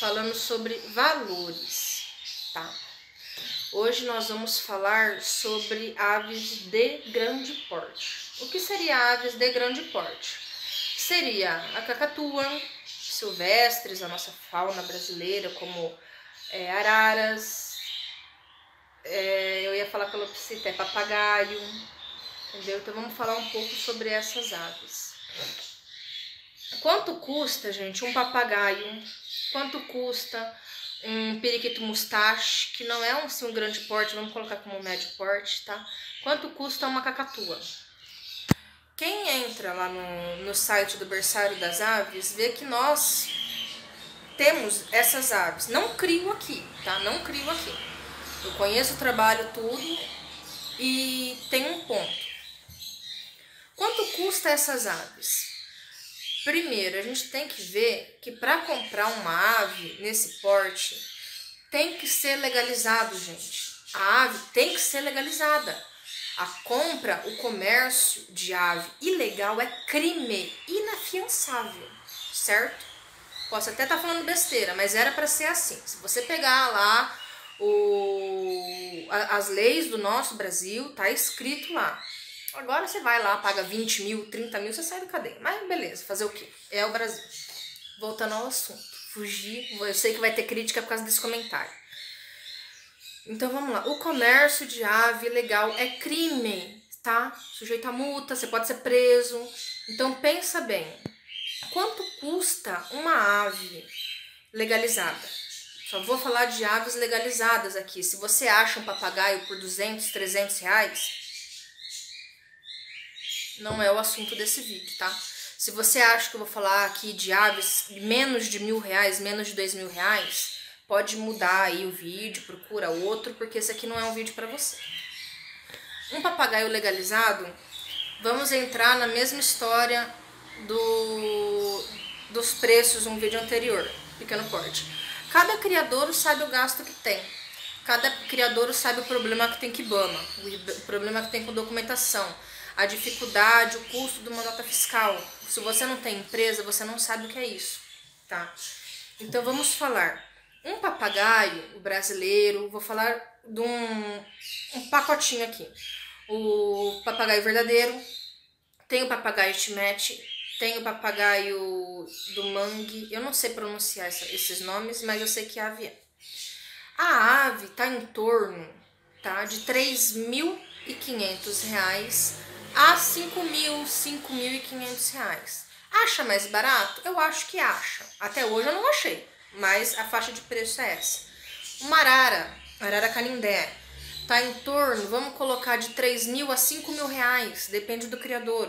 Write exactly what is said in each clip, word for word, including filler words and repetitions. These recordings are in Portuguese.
falando sobre valores, tá? Hoje nós vamos falar sobre aves de grande porte. O que seria aves de grande porte? Seria a cacatua, silvestres, a nossa fauna brasileira, como é, araras, é, eu ia falar calopsita, é papagaio, entendeu? Então vamos falar um pouco sobre essas aves. Quanto custa, gente, um papagaio? Quanto custa um periquito mustache, que não é um, assim, um grande porte, vamos colocar como médio porte, tá? Quanto custa uma cacatua? Quem entra lá no, no site do Berçário das Aves, vê que nós temos essas aves. Não crio aqui, tá? Não crio aqui. Eu conheço o trabalho, tudo, e tem um ponto. Quanto custa essas aves? Primeiro, a gente tem que ver que para comprar uma ave nesse porte, tem que ser legalizado, gente. A ave tem que ser legalizada. A compra, o comércio de ave ilegal é crime inafiançável, certo? Posso até estar falando besteira, mas era para ser assim. Se você pegar lá o, as leis do nosso Brasil, tá escrito lá. Agora você vai lá, paga vinte mil, trinta mil, você sai da cadeia. Mas beleza, fazer o quê? É o Brasil. Voltando ao assunto. Fugir, eu sei que vai ter crítica por causa desse comentário. Então vamos lá. O comércio de ave ilegal é crime, tá? Sujeito a multa, você pode ser preso. Então pensa bem. Quanto custa uma ave legalizada? Só vou falar de aves legalizadas aqui. Se você acha um papagaio por duzentos, trezentos reais... não é o assunto desse vídeo, tá? Se você acha que eu vou falar aqui de aves menos de mil reais, menos de dois mil reais, pode mudar aí o vídeo, procura outro, porque esse aqui não é um vídeo pra você. Um papagaio legalizado, vamos entrar na mesma história do, dos preços, um vídeo anterior, pequeno corte. Cada criador sabe o gasto que tem. Cada criador sabe o problema que tem com IBAMA, o problema que tem com documentação, a dificuldade, o custo de uma nota fiscal. Se você não tem empresa, você não sabe o que é isso, tá? Então vamos falar. Um papagaio, o brasileiro, vou falar de um, um pacotinho aqui. O papagaio verdadeiro, tem o papagaio chimete, tem o papagaio do mangue. Eu não sei pronunciar essa, esses nomes, mas eu sei que ave é. A ave tá em torno, tá, de três mil e quinhentos reais a cinco mil, cinco mil e quinhentos reais. Acha mais barato? Eu acho que acha. Até hoje eu não achei, mas a faixa de preço é essa. Uma arara, arara canindé, tá em torno, vamos colocar, de três mil a cinco mil reais, depende do criador.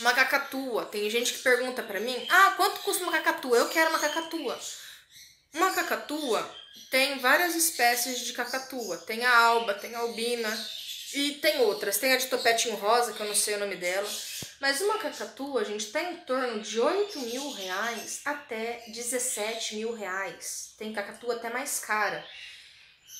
Uma cacatua, tem gente que pergunta pra mim, ah, quanto custa uma cacatua? Eu quero uma cacatua. Uma cacatua tem várias espécies de cacatua. Tem a alba, tem a albina e tem outras. Tem a de topetinho rosa, que eu não sei o nome dela. Mas uma cacatua, gente, tá em torno de oito mil reais até dezessete mil reais. Tem cacatua até mais cara.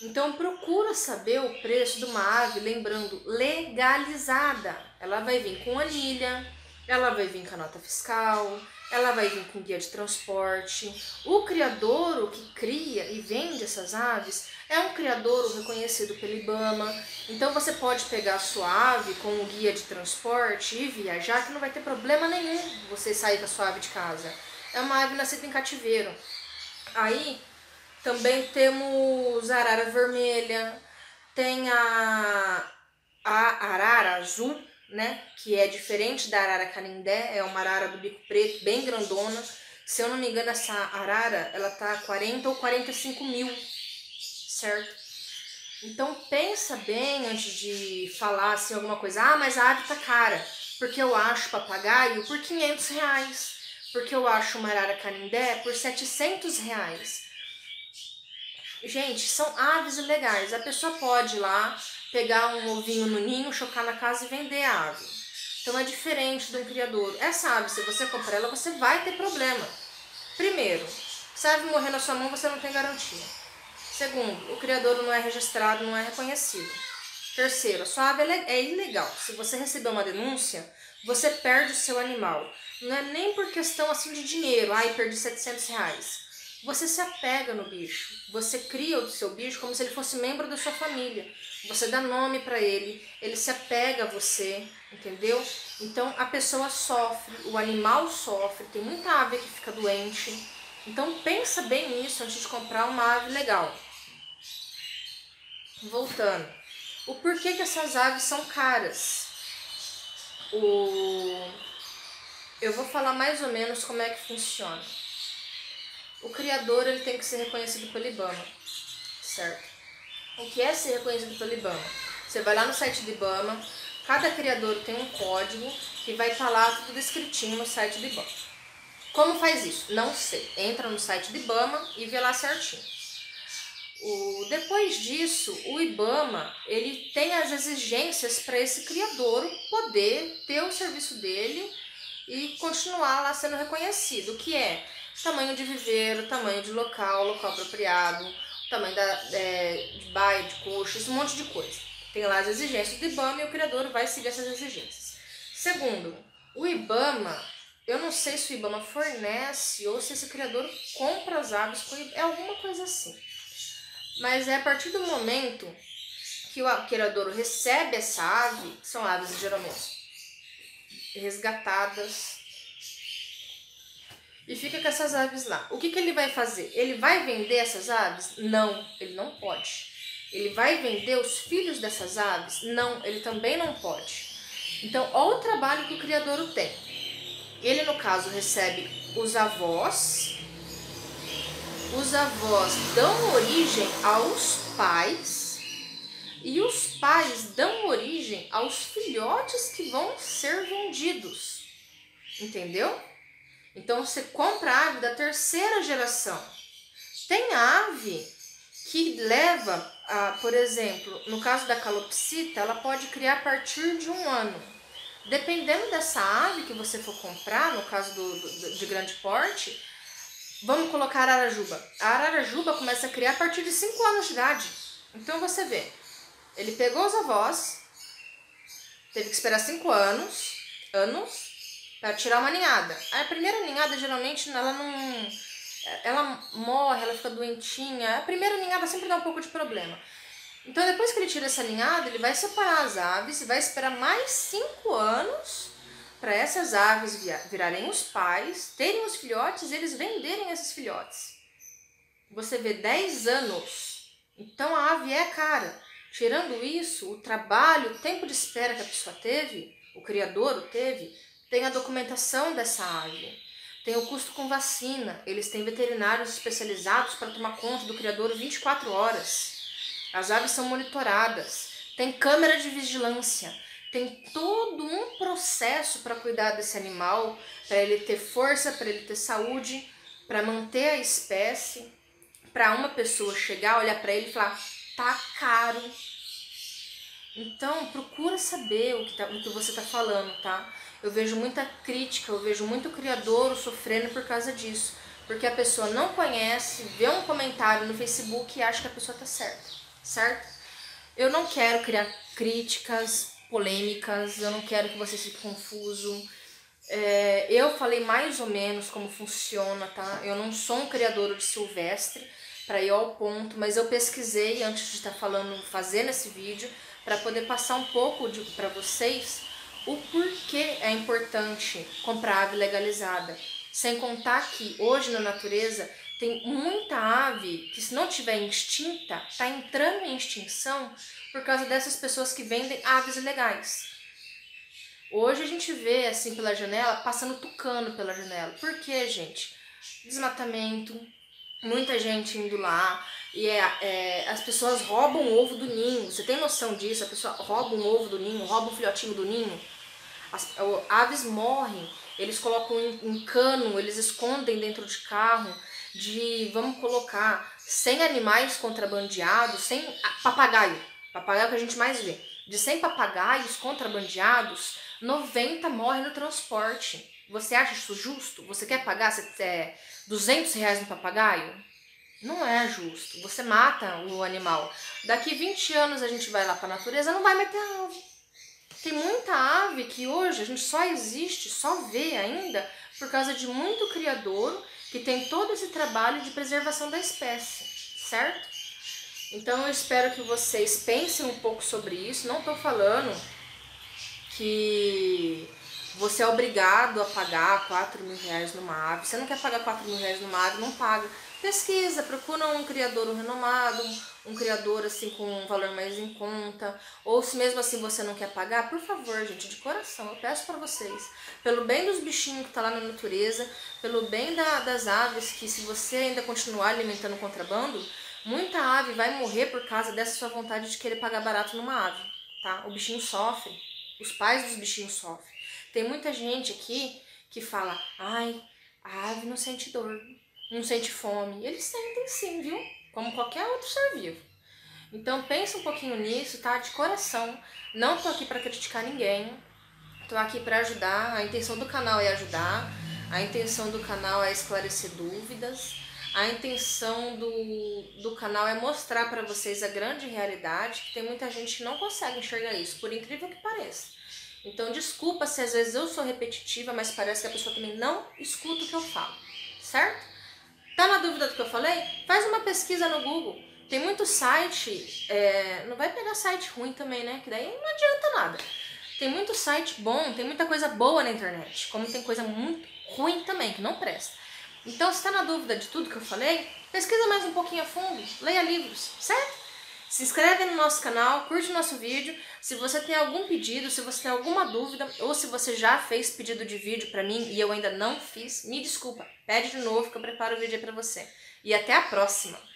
Então procura saber o preço de uma ave, lembrando, legalizada. Ela vai vir com anilha, ela vai vir com a nota fiscal, ela vai vir com guia de transporte. O criadouro que cria e vende essas aves é um criadouro reconhecido pelo IBAMA. Então você pode pegar a sua ave com o guia de transporte e viajar, que não vai ter problema nenhum você sair com a sua ave de casa. É uma ave nascida em cativeiro. Aí também temos a arara vermelha, tem a, a arara azul, né, que é diferente da arara canindé, é uma arara do bico preto, bem grandona. Se eu não me engano, essa arara, ela tá quarenta ou quarenta e cinco mil, certo? Então pensa bem antes de falar assim alguma coisa. Ah, mas a ave tá cara, porque eu acho papagaio por quinhentos reais, porque eu acho uma arara canindé por setecentos reais. Gente, são aves ilegais. A pessoa pode ir lá, pegar um ovinho no ninho, chocar na casa e vender a ave. Então é diferente do criador. Essa ave, se você comprar ela, você vai ter problema. Primeiro, se a ave morrer na sua mão, você não tem garantia. Segundo, o criador não é registrado, não é reconhecido. Terceiro, a sua ave é ilegal. Se você receber uma denúncia, você perde o seu animal. Não é nem por questão assim de dinheiro. Ai, perdi setecentos reais. Você se apega no bicho, você cria o seu bicho como se ele fosse membro da sua família. Você dá nome para ele, ele se apega a você, entendeu? Então a pessoa sofre, o animal sofre, tem muita ave que fica doente. Então pensa bem nisso antes de comprar uma ave legal. Voltando, o porquê que essas aves são caras? O... Eu vou falar mais ou menos como é que funciona. O criador ele tem que ser reconhecido pelo IBAMA, certo? O que é ser reconhecido pelo IBAMA? Você vai lá no site do IBAMA, cada criador tem um código que vai estar lá tudo descritinho no site do IBAMA. Como faz isso? Não sei. Entra no site do IBAMA e vê lá certinho. O, depois disso, o IBAMA ele tem as exigências para esse criador poder ter o serviço dele e continuar lá sendo reconhecido, que é tamanho de viveiro, tamanho de local, local apropriado, tamanho da, é, de baia, de coxa, um monte de coisa. Tem lá as exigências do IBAMA e o criador vai seguir essas exigências. Segundo, o IBAMA, eu não sei se o IBAMA fornece ou se esse criador compra as aves, com é alguma coisa assim. Mas é a partir do momento que o criador recebe essa ave, são aves geralmente resgatadas, e fica com essas aves lá. O que que ele vai fazer? Ele vai vender essas aves? Não, ele não pode. Ele vai vender os filhos dessas aves? Não, ele também não pode. Então, olha o trabalho que o criador tem. Ele, no caso, recebe os avós. Os avós dão origem aos pais. E os pais dão origem aos filhotes que vão ser vendidos. Entendeu? Então você compra a ave da terceira geração. Tem ave que leva, a, por exemplo, no caso da calopsita, ela pode criar a partir de um ano. Dependendo dessa ave que você for comprar, no caso do, do, de grande porte, vamos colocar a arajuba. A arajuba começa a criar a partir de cinco anos de idade. Então você vê, ele pegou os avós, teve que esperar cinco anos, anos, para tirar uma ninhada. A primeira ninhada, geralmente, ela não... Ela morre, ela fica doentinha. A primeira ninhada sempre dá um pouco de problema. Então, depois que ele tira essa ninhada, ele vai separar as aves e vai esperar mais cinco anos para essas aves virarem os pais, terem os filhotes e eles venderem esses filhotes. Você vê dez anos. Então, a ave é cara. Tirando isso, o trabalho, o tempo de espera que a pessoa teve, o criador teve... Tem a documentação dessa ave, tem o custo com vacina, eles têm veterinários especializados para tomar conta do criador vinte e quatro horas. As aves são monitoradas, tem câmera de vigilância, tem todo um processo para cuidar desse animal, para ele ter força, para ele ter saúde, para manter a espécie, para uma pessoa chegar, olhar para ele e falar, tá caro. Então, procura saber o que, tá, o que você está falando, tá? Eu vejo muita crítica, eu vejo muito criador sofrendo por causa disso. Porque a pessoa não conhece, vê um comentário no Facebook e acha que a pessoa está certa, certo? Eu não quero criar críticas, polêmicas, eu não quero que você fique confuso. É, eu falei mais ou menos como funciona, tá? Eu não sou um criador de silvestre, para ir ao ponto, mas eu pesquisei antes de estar falando, fazendo esse vídeo, para poder passar um pouco para vocês o porquê é importante comprar ave legalizada. Sem contar que hoje na natureza tem muita ave que, se não tiver extinta, está entrando em extinção por causa dessas pessoas que vendem aves ilegais. Hoje a gente vê assim pela janela, passando tucano pela janela. Por quê, gente? Desmatamento, muita gente indo lá. E é, é, as pessoas roubam o ovo do ninho. Você tem noção disso? A pessoa rouba um ovo do ninho, rouba um filhotinho do ninho. As o, aves morrem. Eles colocam em, em cano, eles escondem dentro de carro. De, vamos colocar, cem animais contrabandeados, cem papagaio. Papagaio que a gente mais vê. De cem papagaios contrabandeados, noventa morrem no transporte. Você acha isso justo? Você quer pagar é, duzentos reais no papagaio? Não é justo, você mata o animal. Daqui vinte anos a gente vai lá para a natureza, não vai meter a ave. Tem muita ave que hoje a gente só existe, só vê ainda, por causa de muito criador que tem todo esse trabalho de preservação da espécie, certo? Então eu espero que vocês pensem um pouco sobre isso. Não estou falando que você é obrigado a pagar quatro mil reais numa ave. Você não quer pagar quatro mil reais numa ave, não paga. Pesquisa, procura um criador renomado, um criador assim com um valor mais em conta. Ou se mesmo assim você não quer pagar, por favor, gente, de coração, eu peço para vocês. Pelo bem dos bichinhos que tá lá na natureza, pelo bem da, das aves, que se você ainda continuar alimentando contrabando, muita ave vai morrer por causa dessa sua vontade de querer pagar barato numa ave, tá? O bichinho sofre, os pais dos bichinhos sofrem. Tem muita gente aqui que fala, ai, a ave não sente dor, não sente fome. Eles sentem sim, viu? Como qualquer outro ser vivo. Então pensa um pouquinho nisso, tá? De coração. Não tô aqui pra criticar ninguém. Tô aqui pra ajudar. A intenção do canal é ajudar. A intenção do canal é esclarecer dúvidas. A intenção do, do canal é mostrar pra vocês a grande realidade. Que tem muita gente que não consegue enxergar isso, por incrível que pareça. Então desculpa se às vezes eu sou repetitiva, mas parece que a pessoa também não escuta o que eu falo, certo? Tá na dúvida do que eu falei? Faz uma pesquisa no Google. Tem muito site, é, não vai pegar site ruim também, né? Que daí não adianta nada. Tem muito site bom, tem muita coisa boa na internet, como tem coisa muito ruim também, que não presta. Então, se tá na dúvida de tudo que eu falei, pesquisa mais um pouquinho a fundo, leia livros, certo? Se inscreve no nosso canal, curte o nosso vídeo. Se você tem algum pedido, se você tem alguma dúvida, ou se você já fez pedido de vídeo pra mim e eu ainda não fiz, me desculpa, pede de novo que eu preparo o vídeo aí pra você. E até a próxima!